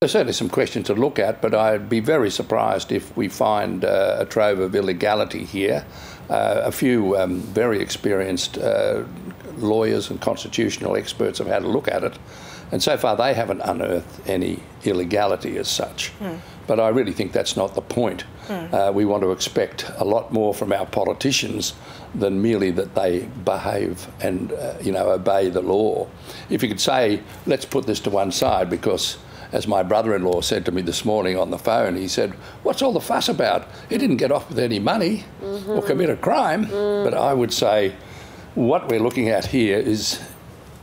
There's certainly some questions to look at, but I'd be very surprised if we find a trove of illegality here. A few very experienced lawyers and constitutional experts have had a look at it, and so far they haven't unearthed any illegality as such. Mm. But I really think that's not the point. Mm. We want to expect a lot more from our politicians than merely that they behave and obey the law. If you could say, let's put this to one side, because as my brother-in-law said to me this morning on the phone, he said, what's all the fuss about? He didn't get off with any money mm-hmm. or commit a crime. Mm. But I would say what we're looking at here is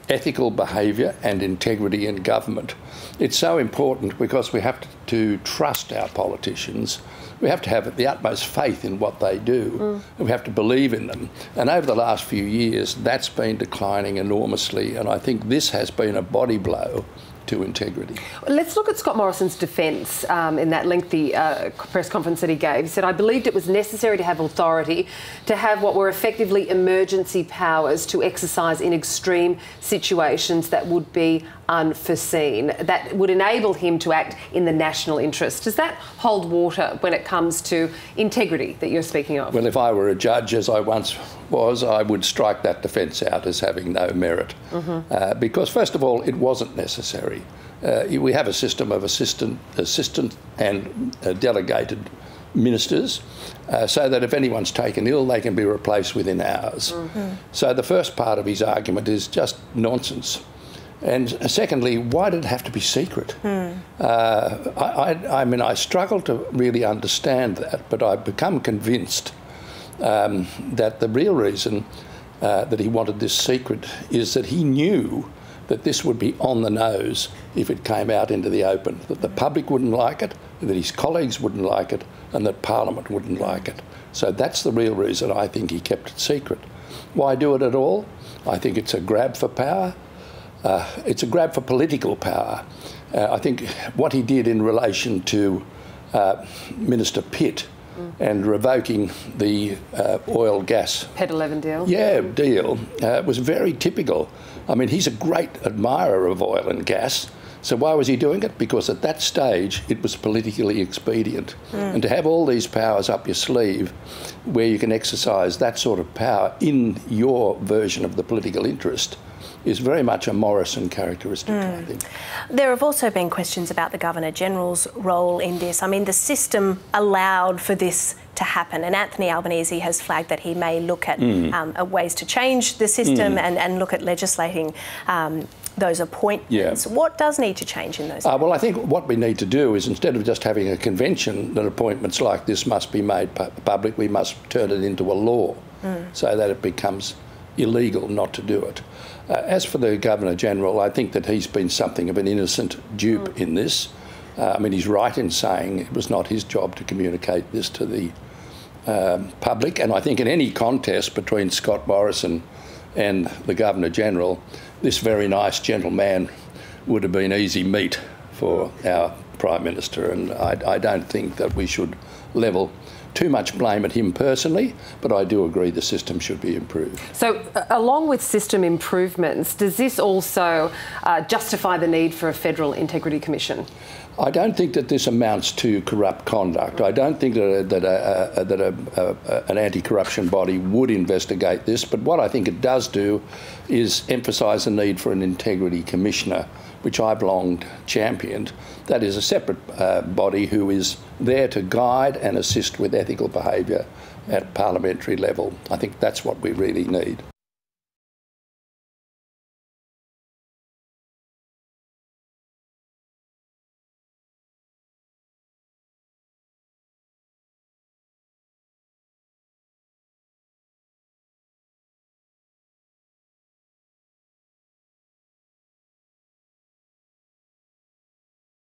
ethical behaviour and integrity in government. It's so important because we have to trust our politicians. We have to have the utmost faith in what they do. Mm. And we have to believe in them. And over the last few years, that's been declining enormously. And I think this has been a body blow to integrity. Let's look at Scott Morrison's defence in that lengthy press conference that he gave. He said, I believed it was necessary to have authority, to have what were effectively emergency powers to exercise in extreme situations that would be unforeseen, that would enable him to act in the national interest. Does that hold water when it comes to integrity that you're speaking of? Well, if I were a judge, as I once was, I would strike that defence out as having no merit. Mm-hmm. Because, first of all, it wasn't necessary. We have a system of assistant and delegated ministers, so that if anyone's taken ill, they can be replaced within hours. Mm-hmm. So the first part of his argument is just nonsense. And secondly, why did it have to be secret? Mm. I mean, I struggle to really understand that, but I've become convinced that the real reason that he wanted this secret is that he knew that this would be on the nose if it came out into the open, that the public wouldn't like it, that his colleagues wouldn't like it, and that Parliament wouldn't like it. So that's the real reason I think he kept it secret. Why do it at all? I think it's a grab for power. It's a grab for political power. I think what he did in relation to Minister Pitt mm. and revoking the oil gas... Pet-11 deal. Yeah, deal. Was very typical. I mean, he's a great admirer of oil and gas. So why was he doing it? Because at that stage, it was politically expedient. Mm. And to have all these powers up your sleeve where you can exercise that sort of power in your version of the political interest is very much a Morrison characteristic, mm. I think. There have also been questions about the Governor-General's role in this. I mean, the system allowed for this to happen, and Anthony Albanese has flagged that he may look at mm. Ways to change the system mm. and look at legislating those appointments. Yeah. What does need to change in those? Well, I think what we need to do is, instead of just having a convention that appointments like this must be made public, we must turn it into a law mm. so that it becomes illegal not to do it. As for the Governor-General, I think that he's been something of an innocent dupe mm. in this. I mean, he's right in saying it was not his job to communicate this to the public. And I think in any contest between Scott Morrison and the Governor-General, this very nice gentleman would have been easy meat for our Prime Minister. And I don't think that we should level too much blame at him personally, but I do agree the system should be improved. So along with system improvements, does this also justify the need for a Federal Integrity Commission? I don't think that this amounts to corrupt conduct. I don't think that an anti-corruption body would investigate this, but what I think it does do is emphasise the need for an integrity commissioner, which I've long championed. That is a separate body who is there to guide and assist with ethical behaviour at parliamentary level. I think that's what we really need.